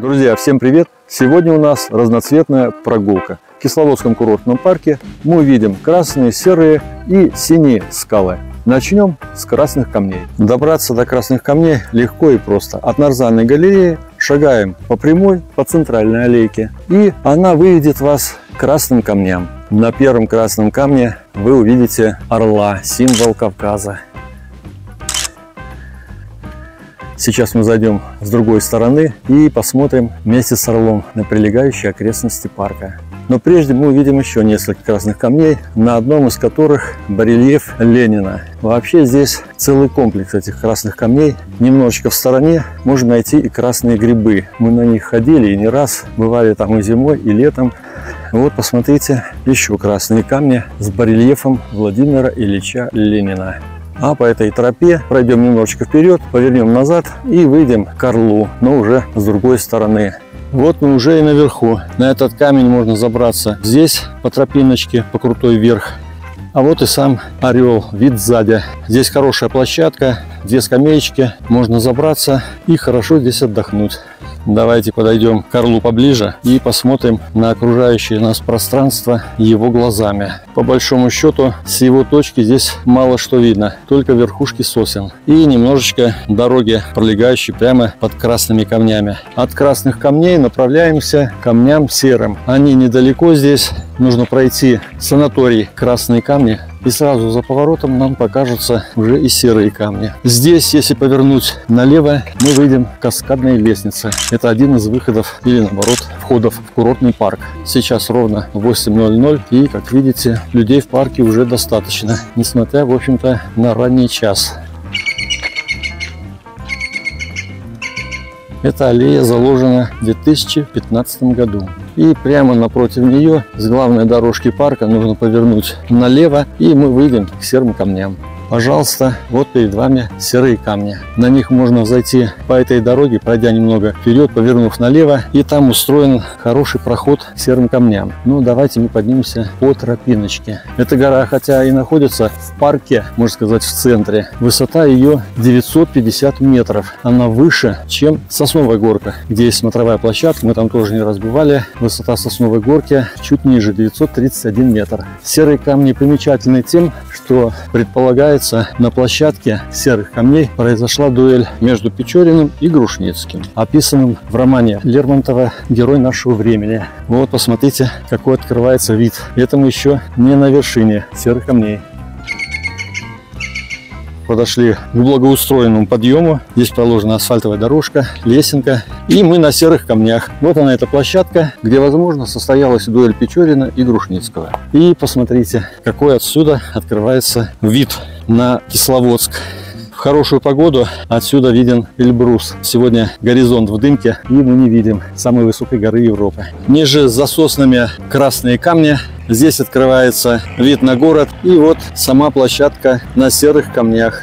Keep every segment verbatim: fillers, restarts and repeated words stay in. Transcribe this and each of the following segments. Друзья, всем привет! Сегодня у нас разноцветная прогулка. В Кисловодском курортном парке мы видим красные, серые и синие скалы. Начнем с красных камней. Добраться до красных камней легко и просто. От Нарзальной галереи шагаем по прямой, по центральной аллейке, и она выведет вас к красным камням. На первом красном камне вы увидите орла, символ Кавказа. Сейчас мы зайдем с другой стороны и посмотрим вместе с орлом на прилегающие окрестности парка. Но прежде мы увидим еще несколько красных камней, на одном из которых барельеф Ленина. Вообще здесь целый комплекс этих красных камней. Немножечко в стороне можно найти и красные грибы. Мы на них ходили и не раз, бывали там и зимой, и летом. Вот посмотрите, еще красные камни с барельефом Владимира Ильича Ленина. А по этой тропе пройдем немножечко вперед, повернем назад и выйдем к орлу, но уже с другой стороны. Вот мы уже и наверху. На этот камень можно забраться здесь по тропиночке, по крутой вверх. А вот и сам орел, вид сзади. Здесь хорошая площадка, две скамеечки, можно забраться и хорошо здесь отдохнуть. Давайте подойдем к орлу поближе и посмотрим на окружающее нас пространство его глазами. По большому счету, с его точки здесь мало что видно, только верхушки сосен и немножечко дороги, пролегающие прямо под красными камнями. От красных камней направляемся к камням серым. Они недалеко здесь, нужно пройти санаторий «Красные камни». И сразу за поворотом нам покажутся уже и серые камни. Здесь, если повернуть налево, мы выйдем к каскадной лестнице. Это один из выходов или, наоборот, входов в курортный парк. Сейчас ровно восемь ноль ноль, и, как видите, людей в парке уже достаточно, несмотря, в общем-то, на ранний час. Эта аллея заложена в две тысячи пятнадцатом году. И прямо напротив нее, с главной дорожки парка, нужно повернуть налево, и мы выйдем к серым камням. Пожалуйста, вот перед вами серые камни. На них можно зайти по этой дороге, пройдя немного вперед, повернув налево, и там устроен хороший проход к серым камням. Ну, давайте мы поднимемся по тропиночке. Эта гора, хотя и находится в парке, можно сказать, в центре, высота ее девятьсот пятьдесят метров. Она выше, чем сосновая горка, где есть смотровая площадка, мы там тоже не раз бывали. Высота сосновой горки чуть ниже, девятьсот тридцать один метр. Серые камни примечательны тем, что предполагается, на площадке серых камней произошла дуэль между Печориным и Грушницким, описанным в романе Лермонтова «Герой нашего времени». Вот посмотрите, какой открывается вид. Это мы еще не на вершине серых камней. Подошли к благоустроенному подъему. Здесь проложена асфальтовая дорожка, лесенка. И мы на серых камнях. Вот она, эта площадка, где, возможно, состоялась дуэль Печорина и Грушницкого. И посмотрите, какой отсюда открывается вид на Кисловодск. В хорошую погоду отсюда виден Эльбрус. Сегодня горизонт в дымке, и мы не видим самой высокой горы Европы. Ниже за соснами красные камни. Здесь открывается вид на город. И вот сама площадка на серых камнях.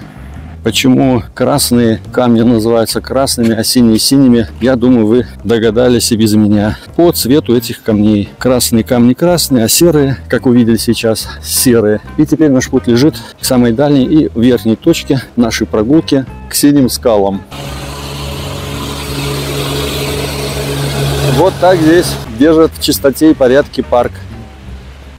Почему красные камни называются красными, а синие синими, я думаю, вы догадались и без меня. По цвету этих камней. Красные камни красные, а серые, как увидели сейчас, серые. И теперь наш путь лежит к самой дальней и верхней точке нашей прогулки, к синим скалам. Вот так здесь держат в чистоте и порядке парк.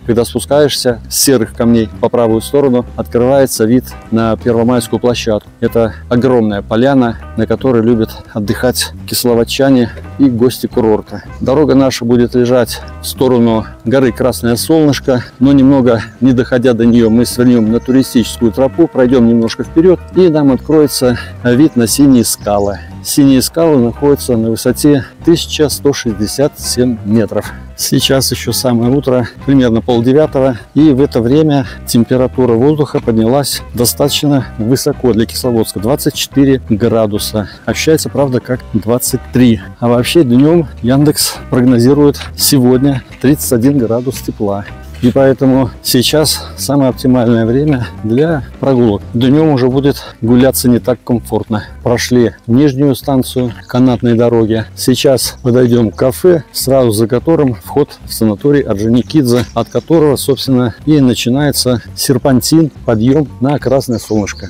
Когда спускаешься с серых камней по правую сторону, открывается вид на Первомайскую площадку. Это огромная поляна, на которой любят отдыхать кисловодчане и гости курорта. Дорога наша будет лежать в сторону горы Красное Солнышко, но немного не доходя до нее, мы свернем на туристическую тропу, пройдем немножко вперед, и нам откроется вид на синие скалы. Синие скалы находятся на высоте тысяча сто шестьдесят семь метров. Сейчас еще самое утро, примерно полдевятого, и в это время температура воздуха поднялась достаточно высоко для Кисловодска, двадцать четыре градуса. Ощущается, правда, как двадцать три. А вообще днем Яндекс прогнозирует сегодня тридцать один градус тепла. И поэтому сейчас самое оптимальное время для прогулок. Днем уже будет гуляться не так комфортно. Прошли нижнюю станцию канатной дороги. Сейчас подойдем к кафе, сразу за которым вход в санаторий Орджоникидзе, от которого, собственно, и начинается серпантин, подъем на Красное Солнышко.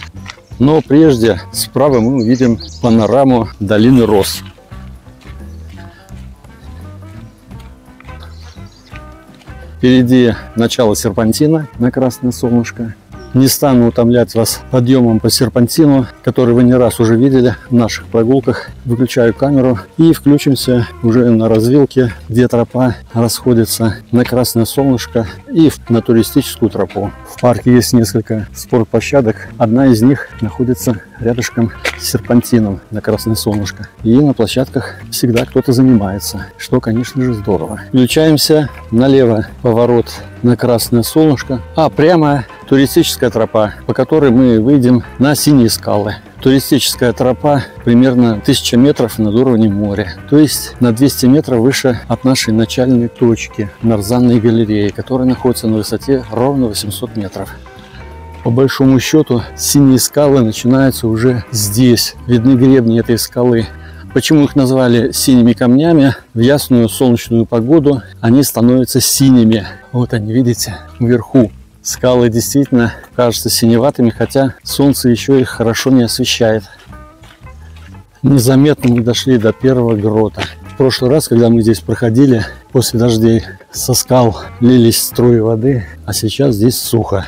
Но прежде справа мы увидим панораму долины Роз. Впереди начало серпантина на Красное Солнышко. Не стану утомлять вас подъемом по серпантину, который вы не раз уже видели в наших прогулках. Выключаю камеру и включимся уже на развилке, где тропа расходится на Красное Солнышко и на туристическую тропу. В парке есть несколько спортплощадок. Одна из них находится рядышком с серпантином на Красное Солнышко. И на площадках всегда кто-то занимается, что, конечно же, здорово. Включаемся налево, поворот на Красное Солнышко, а прямо туристическая тропа, по которой мы выйдем на Синие скалы. Туристическая тропа примерно тысяча метров над уровнем моря, то есть на двести метров выше от нашей начальной точки Нарзальной галереи, которая находится на высоте ровно восемьсот метров. По большому счету Синие скалы начинаются уже здесь, видны гребни этой скалы. Почему их назвали синими камнями? В ясную солнечную погоду они становятся синими. Вот они, видите, вверху. Скалы действительно кажутся синеватыми, хотя солнце еще их хорошо не освещает. Незаметно мы дошли до первого грота. В прошлый раз, когда мы здесь проходили, после дождей со скал лились струи воды, а сейчас здесь сухо.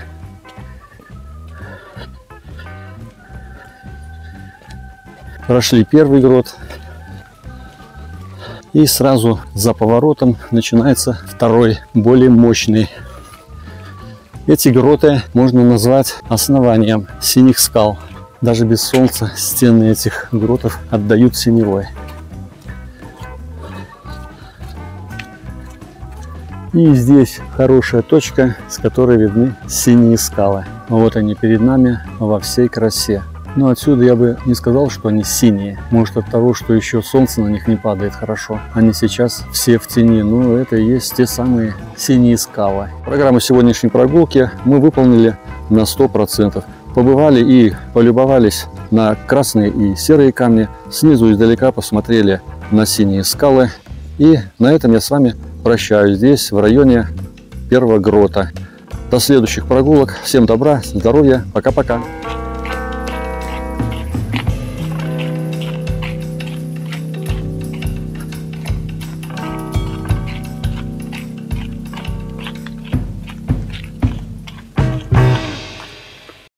Прошли первый грот. И сразу за поворотом начинается второй, более мощный. Эти гроты можно назвать основанием синих скал. Даже без солнца стены этих гротов отдают синевой. И здесь хорошая точка, с которой видны синие скалы. Вот они перед нами во всей красе. Но отсюда я бы не сказал, что они синие. Может, от того, что еще солнце на них не падает хорошо. Они сейчас все в тени. Но это и есть те самые синие скалы. Программу сегодняшней прогулки мы выполнили на сто процентов. Побывали и полюбовались на красные и серые камни. Снизу издалека посмотрели на синие скалы. И на этом я с вами прощаюсь здесь, в районе первого грота. До следующих прогулок. Всем добра, здоровья. Пока-пока.